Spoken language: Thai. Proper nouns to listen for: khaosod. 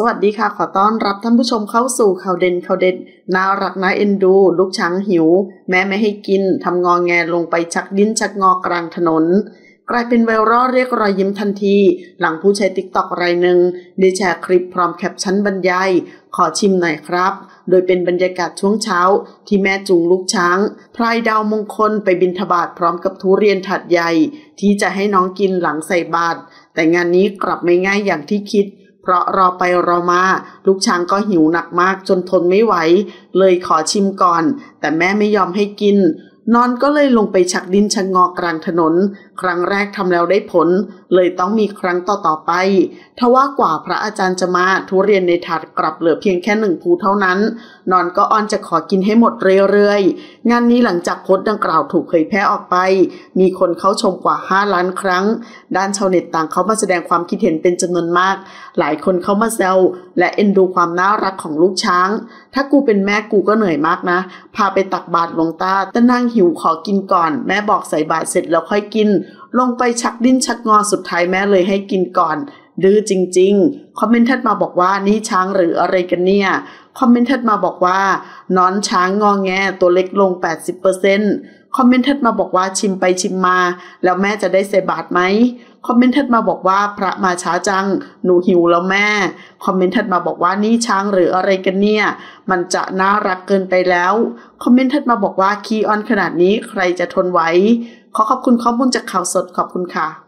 สวัสดีค่ะขอต้อนรับท่านผู้ชมเข้าสู่ข่าวเด่นน่ารักน่าเอ็นดูลูกช้างหิวแม่ไม่ให้กินทำงอแงลงไปชักดิ้นชักงอกลางถนนกลายเป็นไวรัลเรียกรอยยิ้มทันทีหลังผู้ใช้ TikTok รายหนึ่งได้แชร์คลิปพร้อมแคปชั่นบรรยายขอชิมหน่อยครับโดยเป็นบรรยากาศช่วงเช้าที่แม่จูงลูกช้างพลายดาวมงคลไปบิณฑบาตพร้อมกับทุเรียนถาดใหญ่ที่จะให้น้องกินหลังใส่บาตรแต่งานนี้กลับไม่ง่ายอย่างที่คิดเพราะรอไปรอมาลูกช้างก็หิวหนักมากจนทนไม่ไหวเลยขอชิมก่อนแต่แม่ไม่ยอมให้กินนอนก็เลยลงไปชักดิ้นชักงอกลางถนนครั้งแรกทำแล้วได้ผลเลยต้องมีครั้งต่อๆไปทว่ากว่าพระอาจารย์จะมาทุเรียนในถาดกลับเหลือเพียงแค่1ภูเท่านั้นนอนก็อ้อนจะขอกินให้หมดเรื่อยๆงานนี้หลังจากโพสต์ดังกล่าวถูกเผยแพร่ออกไปมีคนเข้าชมกว่า5ล้านครั้งด้านชาวเน็ตต่างเข้ามาแสดงความคิดเห็นเป็นจำนวนมากหลายคนเข้ามาแซวและเอ็นดูความน่ารักของลูกช้างถ้ากูเป็นแม่กูก็เหนื่อยมากนะพาไปตักบาตรหลวงตาแต่นางหิวขอกินก่อนแม่บอกใส่บาตรเสร็จแล้วค่อยกินลงไปชักดิ้นชักงอสุดท้ายแม่เลยให้กินก่อนดื้อจริงๆคอมเมนต์ถัดมาบอกว่านี่ช้างหรืออะไรกันเนี่ยคอมเมนต์ถัดมาบอกว่านอนช้างงอแงตัวเล็กลง 80% คอมเมนต์ถัดมาบอกว่าชิมไปชิมมาแล้วแม่จะได้ใส่บาตรไหมคอมเมนต์ถัดมาบอกว่าพระมาช้าจังหนูหิวแล้วแม่คอมเมนต์ถัดมาบอกว่านี่ช้างหรืออะไรกันเนี่ยมันจะน่ารักเกินไปแล้วคอมเมนต์ถัดมาบอกว่าขี้อ้อนขนาดนี้ใครจะทนไหวขอขอบคุณข้อมูลจากข่าวสดขอบคุณค่ะ